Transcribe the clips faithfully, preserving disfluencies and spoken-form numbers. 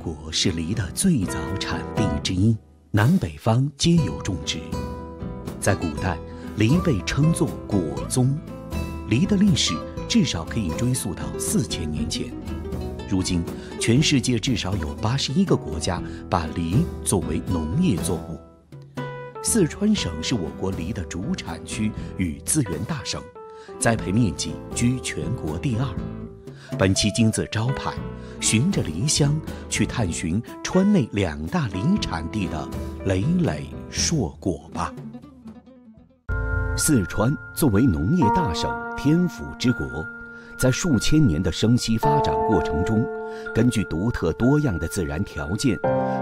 国是梨的最早产地之一，南北方皆有种植。在古代，梨被称作果棕。梨的历史至少可以追溯到四千年前。如今，全世界至少有八十一个国家把梨作为农业作物。四川省是我国梨的主产区与资源大省，栽培面积居全国第二。本期金字招牌，循着梨香去探寻川内两大梨产地的累累硕果吧。四川作为农业大省、天府之国，在数千年的生息发展过程中，根据独特多样的自然条件，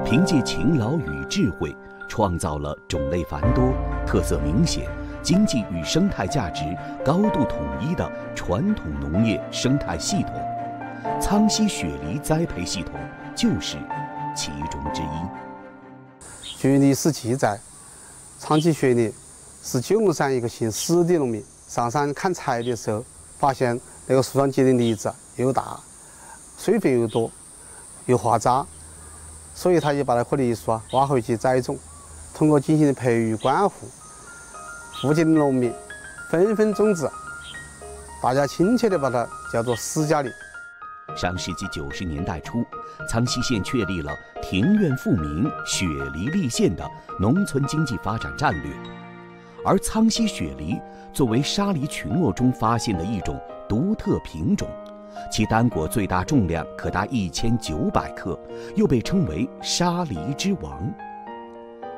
凭借勤劳与智慧，创造了种类繁多、特色明显、经济与生态价值高度统一的传统农业生态系统，苍溪雪梨栽培系统就是其中之一。雪梨是其栽，苍溪雪梨是九龙山一个姓施的农民上山砍柴的时候，发现那个树上结的梨子又大，水分又多，又化渣，所以他就把那棵梨树啊挖回去栽种，通过精心的培育关护。 附近的农民纷纷种植，大家亲切地把它叫做私家梨。上世纪九十年代初，苍溪县确立了庭院富民、雪梨立县的农村经济发展战略，而苍溪雪梨作为沙梨群落中发现的一种独特品种，其单果最大重量可达一千九百克，又被称为沙梨之王。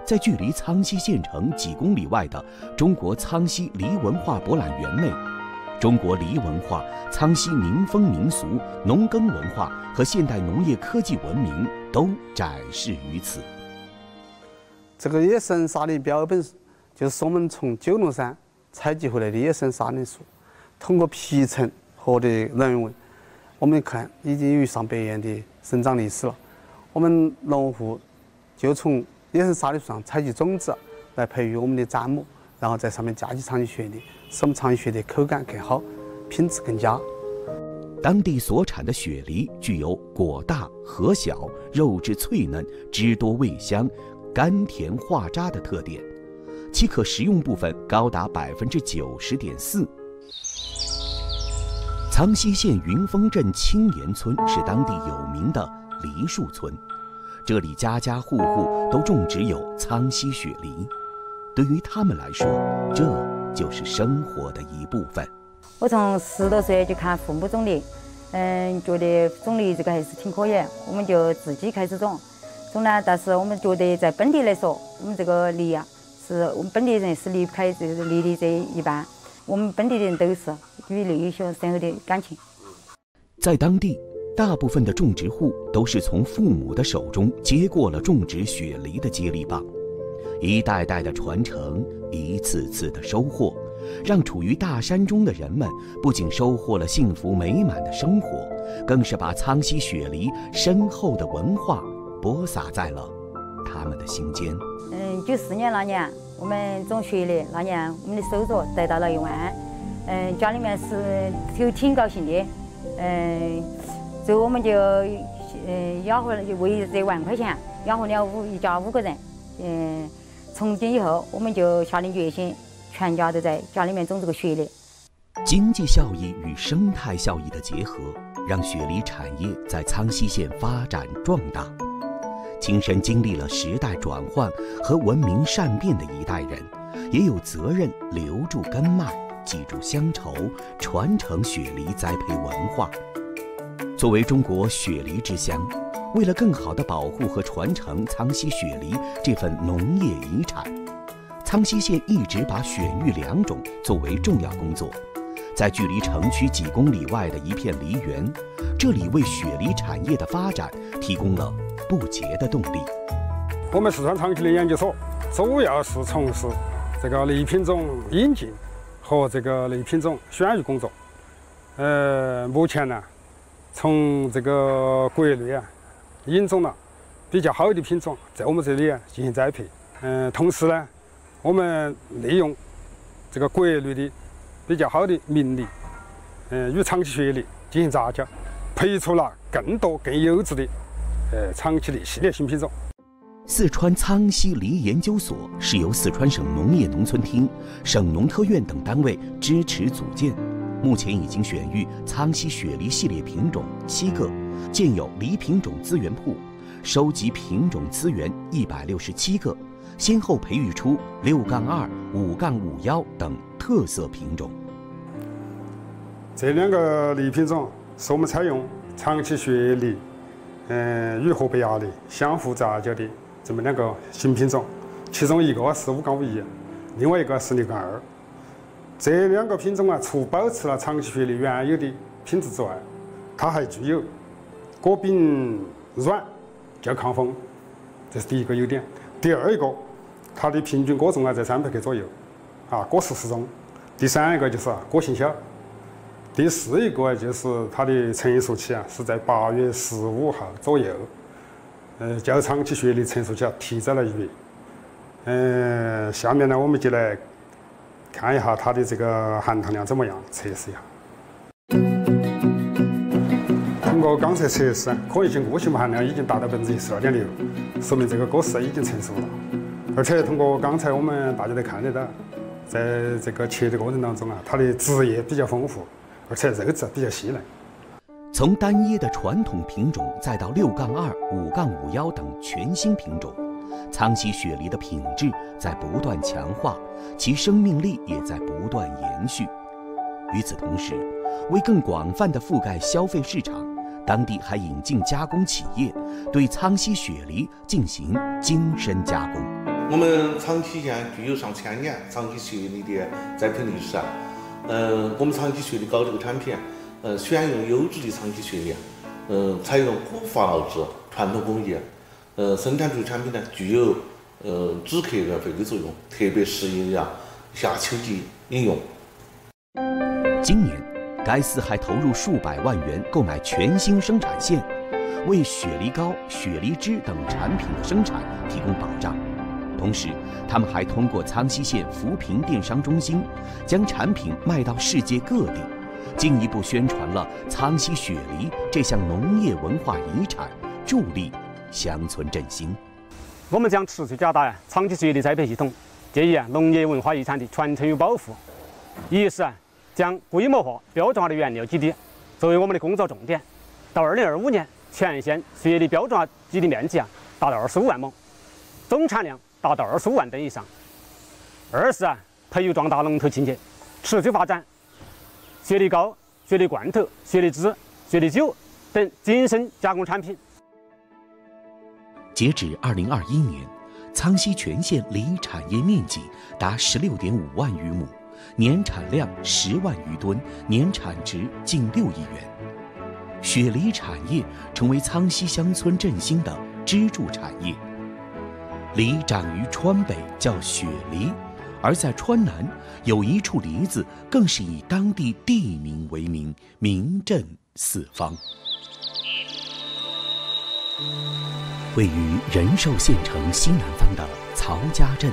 在距离苍溪县城几公里外的中国苍溪梨文化博览园内，中国梨文化、苍溪民风民俗、农耕文化和现代农业科技文明都展示于此。这个野生沙梨标本就是我们从九龙山采集回来的野生沙梨树，通过皮层和的人为，我们看已经有上百年的生长历史了。我们农户就从 野生沙梨树上采集种子来培育我们的砧木，然后在上面加起苍溪雪梨，使我们苍溪雪梨的口感更好，品质更佳。当地所产的雪梨具有果大核小、肉质脆嫩、汁多味香、甘甜化渣的特点，其可食用部分高达百分之九十点四。苍溪县云峰镇青岩村是当地有名的梨树村。 这里家家户户都种植有苍溪雪梨，对于他们来说，这就是生活的一部分。我从十多岁就看父母种梨，嗯，觉得种梨这个还是挺可以，我们就自己开始种。种呢，但是我们觉得在本地来说，我们这个梨啊，是我们本地人是离不开这个梨的这一半。我们本地的人都是与梨有些深厚的感情。在当地， 大部分的种植户都是从父母的手中接过了种植雪梨的接力棒，一代代的传承，一次次的收获，让处于大山中的人们不仅收获了幸福美满的生活，更是把苍溪雪梨深厚的文化播撒在了他们的心间。嗯，九四年那年我们种雪梨，那年我们的收入得到了一万，嗯，家里面是有挺高兴的，嗯。 所以我们就，嗯，养活了就为这万块钱养活了五一家五个人，嗯，从今以后我们就下定决心，全家都在家里面种这个雪梨。经济效益与生态效益的结合，让雪梨产业在苍溪县发展壮大。亲身经历了时代转换和文明善变的一代人，也有责任留住根脉，记住乡愁，传承雪梨栽培文化。 作为中国雪梨之乡，为了更好地保护和传承苍溪雪梨这份农业遗产，苍溪县一直把选育良种作为重要工作。在距离城区几公里外的一片梨园，这里为雪梨产业的发展提供了不竭的动力。我们四川长期的研究所主要是从事这个梨品种引进和这个梨品种选育工作。呃，目前呢， 从这个国内啊引种了比较好的品种，在我们这里啊进行栽培。嗯，同时呢，我们利用这个国内的比较好的名梨，嗯，与长期雪梨进行杂交，培育出了更多更优质的呃长期的系列性品种。四川苍溪梨研究所是由四川省农业农村厅、省农科院等单位支持组建，目前已经选育苍溪雪梨系列品种七个，建有梨品种资源库，收集品种资源一百六十七个，先后培育出六杠二、五杠五幺等特色品种。这两个梨品种是我们采用长期雪梨、嗯与河北鸭梨相互杂交的这么两个新品种，其中一个是五杠五一，另外一个是六杠二。这两个品种啊，除保持了长期雪梨原有的品质之外，它还具有果柄软、较抗风，这是第一个优点。第二一个，它的平均果重啊在三百克左右，啊果实适中。第三一个就是啊果性小。第四一个就是它的成熟期啊是在八月十五号左右，呃，较长期雪梨成熟期啊提早了一月。嗯、呃，下面呢我们就来看一下它的这个含糖量怎么样，测试一下。通过刚才测试，可溶性固性钼含量已经达到百分之十二点六，说明这个果实已经成熟了。而且通过刚才我们大家都看得到，在这个切的过程当中啊，它的汁液比较丰富。而且肉质比较细嫩。从单一的传统品种，再到六杠二、五杠五幺等全新品种，苍溪雪梨的品质在不断强化，其生命力也在不断延续。与此同时，为更广泛地覆盖消费市场，当地还引进加工企业，对苍溪雪梨进行精深加工。我们长期县具有上千年苍溪雪梨的栽培历史啊。呃，我们长期雪梨搞这个产品，呃，选用优质的长期雪梨，嗯、呃，采用古法熬制传统工艺，呃，生产出产品呢具有呃止咳润肺的作用，特别适宜啊夏秋季饮用。今年，该司还投入数百万元购买全新生产线，为雪梨膏、雪梨汁等产品的生产提供保障。同时，他们还通过苍溪县扶贫电商中心，将产品卖到世界各地，进一步宣传了苍溪雪梨这项农业文化遗产，助力乡村振兴。我们将持续加大苍溪雪梨栽培系统对于农业文化遗产的传承与保护。一是将规模化、标准化的原料基地作为我们的工作重点，到二零二五年，全县雪梨标准化基地面积啊达到二十五万亩，总产量达到二十五万吨以上。二是啊，培育壮大龙头企业，持续发展雪梨膏、雪梨罐头、雪梨汁、雪梨酒等精深加工产品。截止二零二一年，苍溪全县梨产业面积达十六点五万余亩，年产量十万余吨，年产值近六亿元。雪梨产业成为苍溪乡村振兴的支柱产业。梨长于川北叫雪梨，而在川南有一处梨子更是以当地地名为名，名震四方。位于仁寿县城西南方的曹家镇，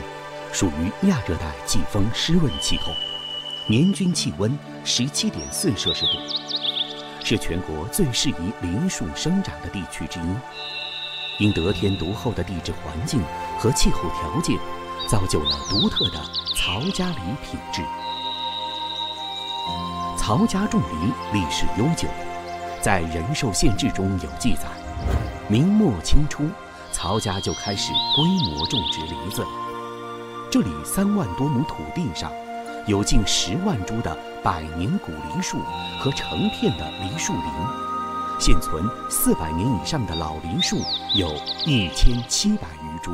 属于亚热带季风湿润气候，年均气温十七点四摄氏度，是全国最适宜梨树生长的地区之一。因得天独厚的地质环境和气候条件，造就了独特的曹家梨品质。曹家种梨历史悠久，在《仁寿县志》中有记载，明末清初，曹家就开始规模种植梨子了。这里三万多亩土地上，有近十万株的百年古梨树和成片的梨树林。现存四百年以上的老梨树有一千七百余株。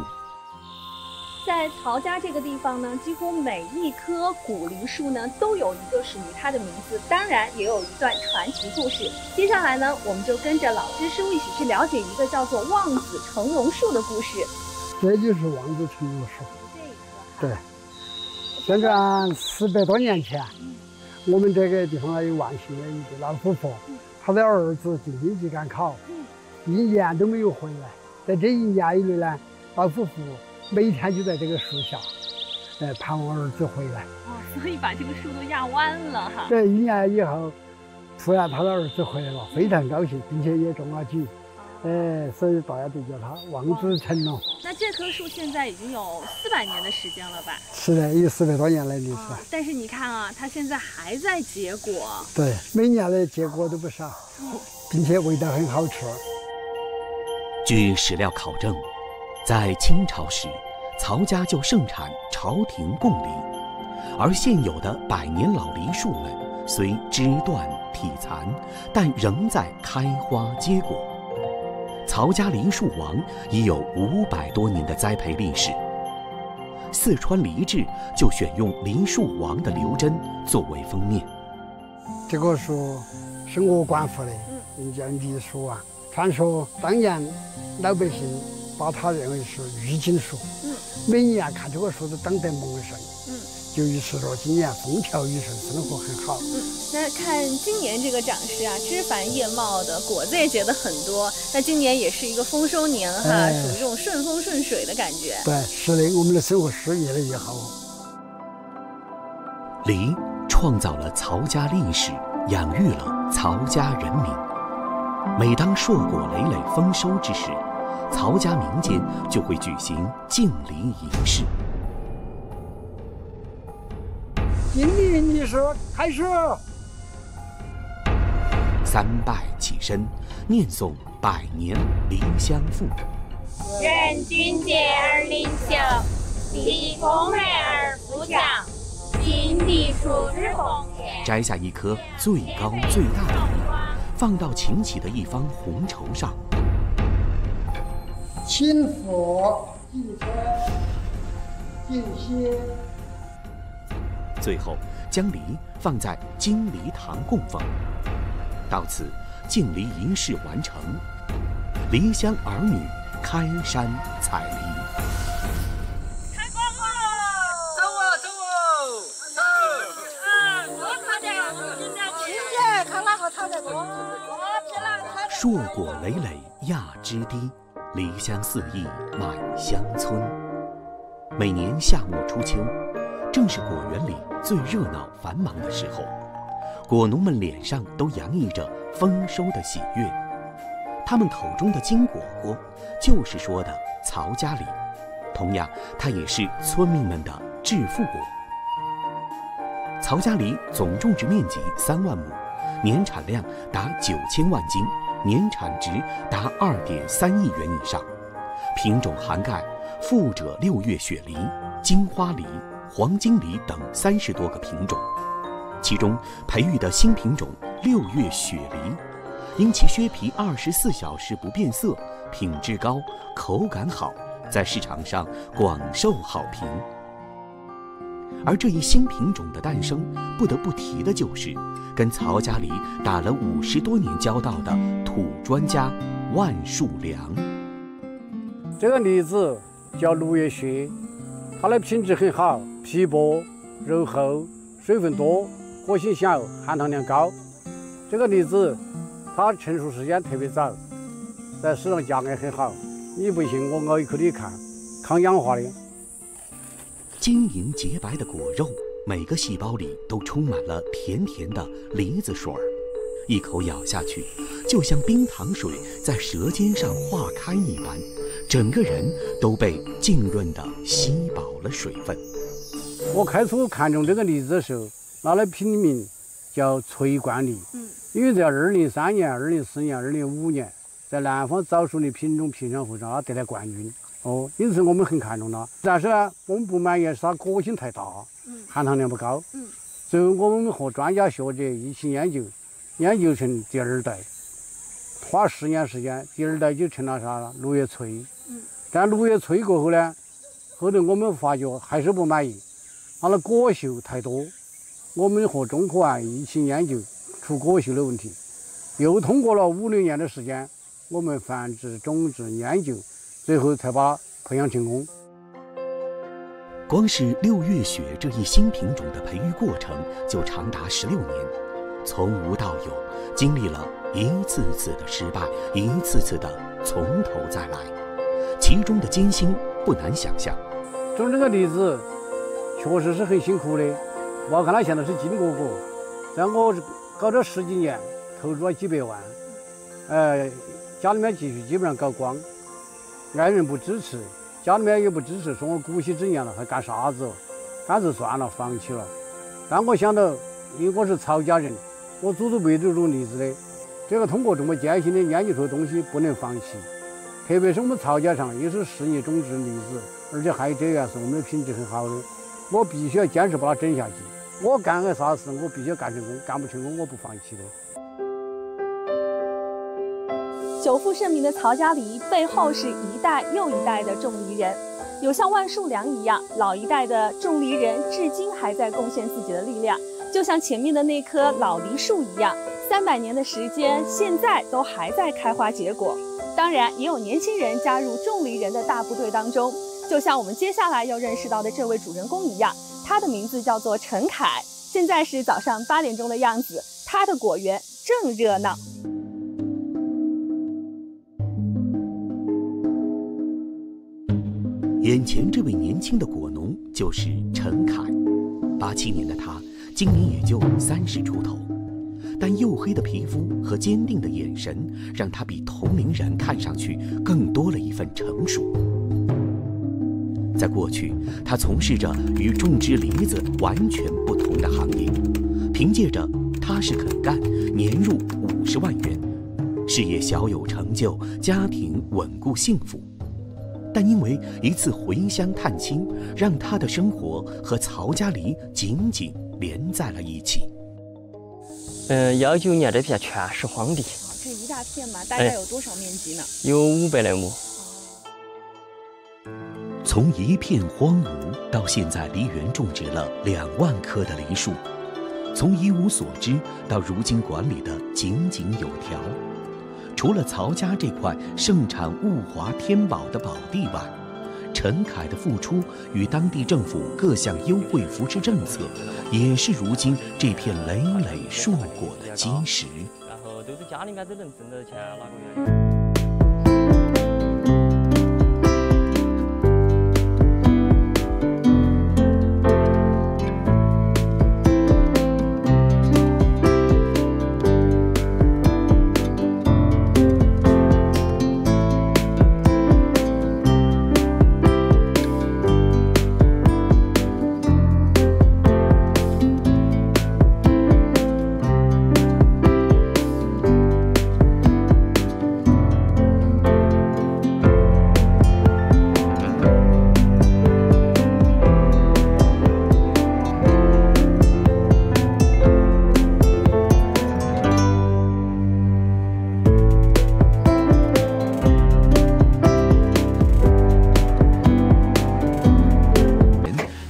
在曹家这个地方呢，几乎每一棵古梨树呢都有一个属于它的名字，当然也有一段传奇故事。接下来呢，我们就跟着老师叔一起去了解一个叫做望子成龙树的故事。这就是望子成龙树。这对，现在四百多年前，我们这个地方有望县有一个老富婆。他的儿子进京去赶考，一年都没有回来。在这一年以内呢，老夫妇每天就在这个树下，呃，盼望儿子回来。哦，所以把这个树都压弯了哈。这一年以后，突然他的儿子回来了，非常高兴，并且也中了举。哎，所以大家都叫它望子成龙。那这棵树现在已经有四百年的时间了吧？是的，有四百多年的历史。哦、但是你看啊，它现在还在结果。对，每年的结果都不少，嗯、并且味道很好吃。据史料考证，在清朝时，曹家就盛产朝廷贡梨，而现有的百年老梨树们虽枝断体残，但仍在开花结果。 曹家梨树王已有五百多年的栽培历史。四川梨志就选用梨树王的刘真作为封面。这个树是我管护的，名叫梨树王。传说当年老百姓把它认为是郁金树，每年看这个树都长得茂盛。就预示着今年风调雨顺，生活很好。那看今年这个长势啊，枝繁叶茂的，果子也结得很多。那今年也是一个丰收年哈，哎、属于这种顺风顺水的感觉。对，是的，我们的生活是越来越好。梨创造了曹家历史，养育了曹家人民。每当硕果累累、丰收之时，曹家民间就会举行敬梨仪式。 敬礼仪式开始，三拜起身，念诵百年梨香赋。任君节而林秀，礼同瑞而福长，今地属之红颜。摘下一颗最高最大的梨，放到擎起的一方红绸上。亲抚敬身，敬心。 最后，将梨放在金梨堂供奉。到此，敬梨仪式完成，梨乡儿女开山采梨。开工了！走哦走哦，走！啊，我采的，今年看哪个采的多，我比哪个采的。硕果累累压枝低，梨香四溢满乡村。每年夏末初秋，正是果园里 最热闹繁忙的时候，果农们脸上都洋溢着丰收的喜悦。他们口中的“金果果”，就是说的曹家梨，同样，它也是村民们的致富果。曹家梨总种植面积三万亩，年产量达九千万斤，年产值达二点三亿元以上，品种涵盖富者六月雪梨、金花梨、 黄金梨等三十多个品种，其中培育的新品种六月雪梨，因其削皮二十四小时不变色，品质高，口感好，在市场上广受好评。而这一新品种的诞生，不得不提的就是跟曹家梨打了五十多年交道的土专家万树良。这个梨子叫六月雪，它的品质很好。 皮薄、肉厚、水分多、核心小、含糖量高。这个梨子，它成熟时间特别早，在市场价格很好。你不信，我咬一口你看，抗氧化的。晶莹洁白的果肉，每个细胞里都充满了甜甜的梨子水儿，一口咬下去，就像冰糖水在舌尖上化开一般，整个人都被浸润的吸饱了水分。 我开初看中这个梨子的时候，拿的品名叫“翠冠梨”，因为在二零三年、二零四年、二零五年，在南方早熟的品种评选会上，它得了冠军。哦，因此我们很看重它。但是呢，我们不满意是它果心太大，含糖量不高。嗯，最后我们和专家学者一起研究，研究成第二代，花十年时间，第二代就成了啥六月翠。嗯，但六月翠过后呢，后头我们发觉还是不满意。 它的果锈太多，我们和中科院一起研究出果锈的问题，又通过了五六年的时间，我们繁殖、种植、研究，最后才把培养成功。光是六月雪这一新品种的培育过程就长达十六年，从无到有，经历了一次次的失败，一次次的从头再来，其中的艰辛不难想象。种这个梨子 确实是很辛苦的，我看它现在是金果果，但我搞这十几年，投入了几百万，呃，家里面积蓄基本上搞光，爱人不支持，家里面也不支持，说我姑息这样了，还干啥子？干脆算了，放弃了。但我想到，因为我是曹家人，我祖祖辈辈努力子的，这个通过这么艰辛的研究出的东西不能放弃。特别是我们曹家上也是十年种植栗子，而且还有这样是我们的品质很好的，我必须要坚持把它整下去。 我干个啥事，我必须干成功，干不成功我不放弃的。久负盛名的曹家梨背后是一代又一代的种梨人，有像万树良一样，老一代的种梨人至今还在贡献自己的力量，就像前面的那棵老梨树一样，三百年的时间，现在都还在开花结果。当然，也有年轻人加入种梨人的大部队当中，就像我们接下来要认识到的这位主人公一样。 他的名字叫做陈凯，现在是早上八点钟的样子，他的果园正热闹。眼前这位年轻的果农就是陈凯，八七年的他今年也就三十出头，但黝黑的皮肤和坚定的眼神，让他比同龄人看上去更多了一份成熟。 在过去，他从事着与种植梨子完全不同的行业，凭借着踏实肯干，年入五十万元，事业小有成就，家庭稳固幸福。但因为一次回乡探亲，让他的生活和曹家梨紧紧连在了一起。嗯，幺九年这片全是荒地，这一大片嘛，大概有多少面积呢？哎、有五百来亩。 从一片荒芜到现在，梨园种植了两万棵的梨树；从一无所知到如今管理的井井有条。除了曹家这块盛产物华天宝的宝地外，陈凯的付出与当地政府各项优惠扶持政策，也是如今这片累累硕果的基石。然后都是家里面都能挣到钱，哪个愿意？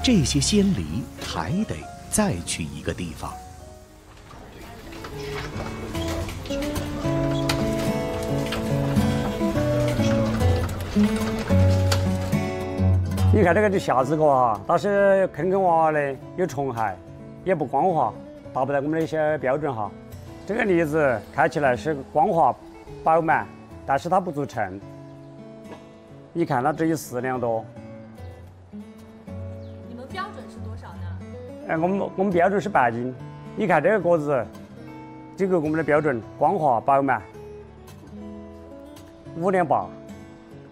这些鲜梨还得再去一个地方。你看这个就夏子果哈，它是坑坑洼洼的，有虫害，也不光滑，达不到我们的一些标准哈。这个梨子看起来是光滑、饱满，但是它不足称。你看它只有四两多。 哎，我们我们标准是半斤。你看这个果子，这个我们的标准，光滑饱满，五两八，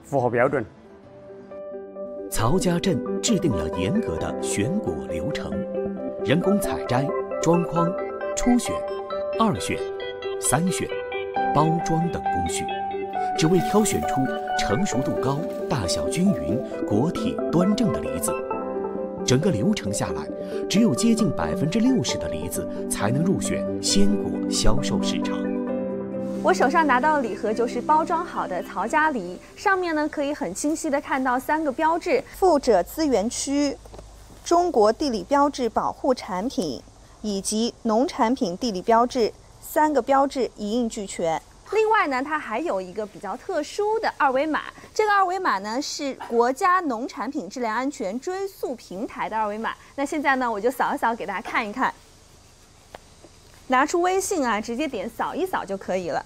符合标准。曹家镇制定了严格的选果流程：人工采摘、装筐、初选、二选、三选、包装等工序，只为挑选出成熟度高、大小均匀、果体端正的梨子。 整个流程下来，只有接近百分之六十的梨子才能入选鲜果销售市场。我手上拿到的礼盒就是包装好的曹家梨，上面呢可以很清晰地看到三个标志：富者资源区、中国地理标志保护产品以及农产品地理标志，三个标志一应俱全。 另外呢，它还有一个比较特殊的二维码。这个二维码呢是国家农产品质量安全追溯平台的二维码。那现在呢，我就扫一扫给大家看一看。拿出微信啊，直接点扫一扫就可以了。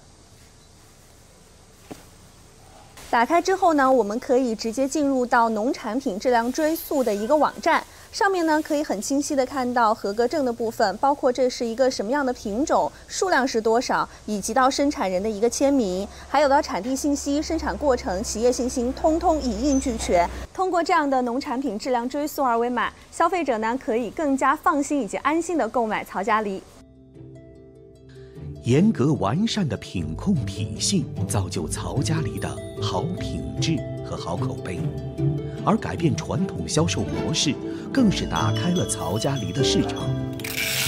打开之后呢，我们可以直接进入到农产品质量追溯的一个网站。上面呢可以很清晰的看到合格证的部分，包括这是一个什么样的品种，数量是多少，以及到生产人的一个签名，还有到产地信息、生产过程、企业信息，通通一应俱全。通过这样的农产品质量追溯二维码，消费者呢可以更加放心以及安心的购买曹家梨。 严格完善的品控体系造就曹家梨的好品质和好口碑，而改变传统销售模式，更是打开了曹家梨的市场。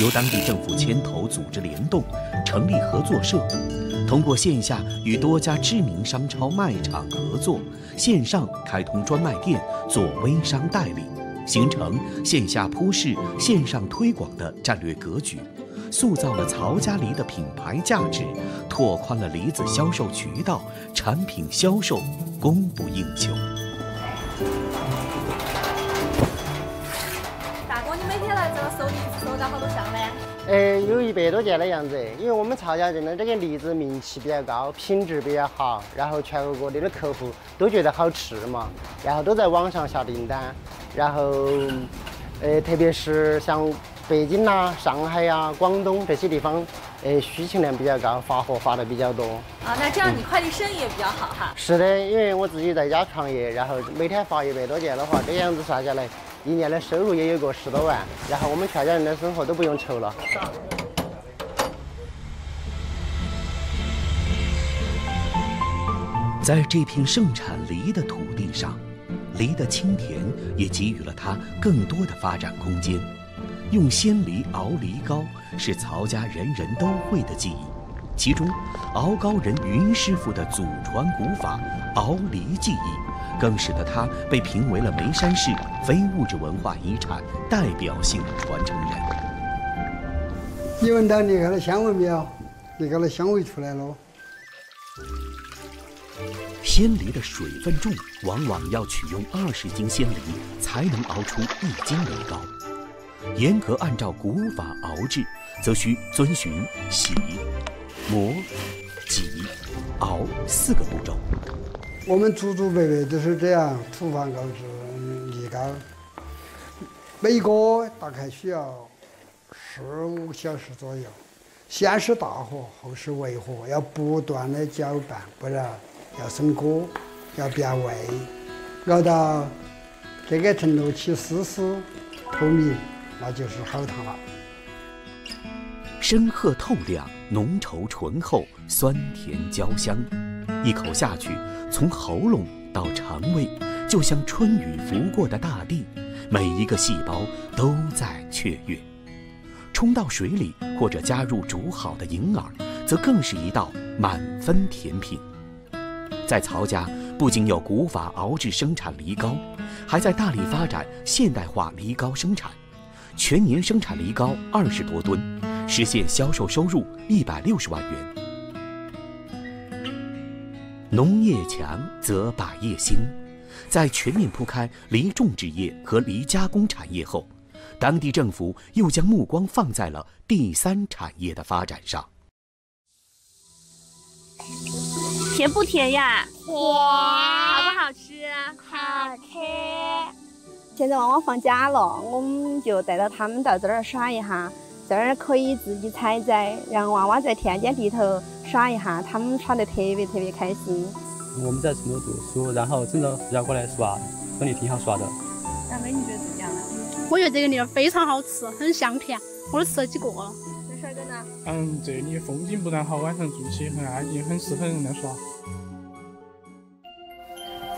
由当地政府牵头组织联动，成立合作社，通过线下与多家知名商超卖场合作，线上开通专卖店做微商代理，形成线下铺市、线上推广的战略格局。 塑造了曹家梨的品牌价值，拓宽了梨子销售渠道，产品销售供不应求。大哥，你每天来这个收梨子收到好多箱呢？哎，有一百多件的样子。因为我们曹家镇的这个梨子名气比较高，品质比较好，然后全国各地的客户都觉得好吃嘛，然后都在网上下订单，然后，呃，特别是像。 北京呐、啊、上海呀、啊、广东这些地方，呃，需求量比较高，发货发的比较多。啊，那这样你快递生意也比较好哈。是的，因为我自己在家创业，然后每天发一百多件的话，这样子算下来，一年的收入也有个十多万，然后我们全家人的生活都不用愁了。在这片盛产梨的土地上，梨的清甜也给予了它更多的发展空间。 用鲜梨熬梨糕是曹家人人都会的技艺，其中熬糕人云师傅的祖传古法熬梨技艺，更使得他被评为了眉山市非物质文化遗产代表性传承人。你闻到你看那香味没有？你看那香味出来了。鲜梨的水分重，往往要取用二十斤鲜梨才能熬出一斤梨糕。 严格按照古法熬制，则需遵循洗、磨、挤、熬四个步骤。我们祖祖辈辈都是这样土法熬制梨糕，每个大概需要十五小时左右，先是大火，后是微火，要不断的搅拌，不然要生锅，要变味，熬到这个程度起丝丝透明。 那就是好糖了。深褐透亮，浓稠醇厚，酸甜焦香，一口下去，从喉咙到肠胃，就像春雨拂过的大地，每一个细胞都在雀跃。冲到水里或者加入煮好的银耳，则更是一道满分甜品。在曹家，不仅有古法熬制生产梨糕，还在大力发展现代化梨糕生产。 全年生产梨糕二十多吨，实现销售收入一百六十万元。农业强则百业兴，在全面铺开梨种植业和梨加工产业后，当地政府又将目光放在了第三产业的发展上。甜不甜呀？甜。好不好吃啊？好吃。 现在娃娃放假了，我们就带到他们到这儿耍一下，这儿可以自己采摘，让娃娃在田间地头耍一下，他们耍得特别特别开心。我们在成都读书，然后趁着暑假过来耍，这里挺好耍的。大妹，你觉得怎么样呢？我觉得这个梨儿非常好吃，很香甜，我都吃了几个了。那帅哥呢？嗯，这里风景不但好，晚上住起很安静，很适合人来耍。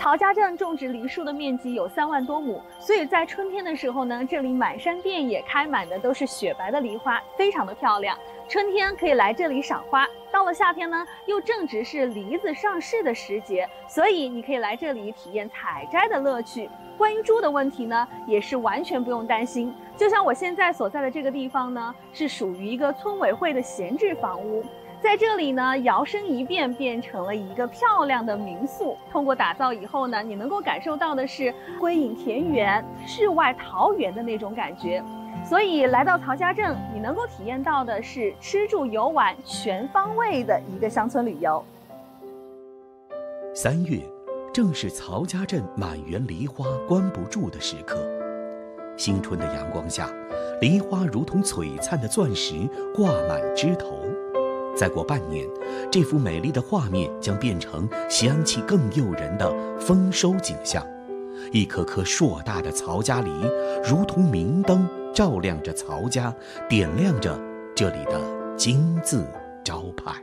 曹家镇种植梨树的面积有三万多亩，所以在春天的时候呢，这里满山遍野开满的都是雪白的梨花，非常的漂亮。春天可以来这里赏花，到了夏天呢，又正值是梨子上市的时节，所以你可以来这里体验采摘的乐趣。关于住的问题呢，也是完全不用担心。就像我现在所在的这个地方呢，是属于一个村委会的闲置房屋。 在这里呢，摇身一变变成了一个漂亮的民宿。通过打造以后呢，你能够感受到的是归隐田园、世外桃源的那种感觉。所以来到曹家镇，你能够体验到的是吃住游玩全方位的一个乡村旅游。三月，正是曹家镇满园梨花关不住的时刻。新春的阳光下，梨花如同璀璨的钻石挂满枝头。再过半年，这幅美丽的画面将变成香气更诱人的丰收景象。一棵棵硕大的曹家梨，如同明灯，照亮着曹家，点亮着这里的金字招牌。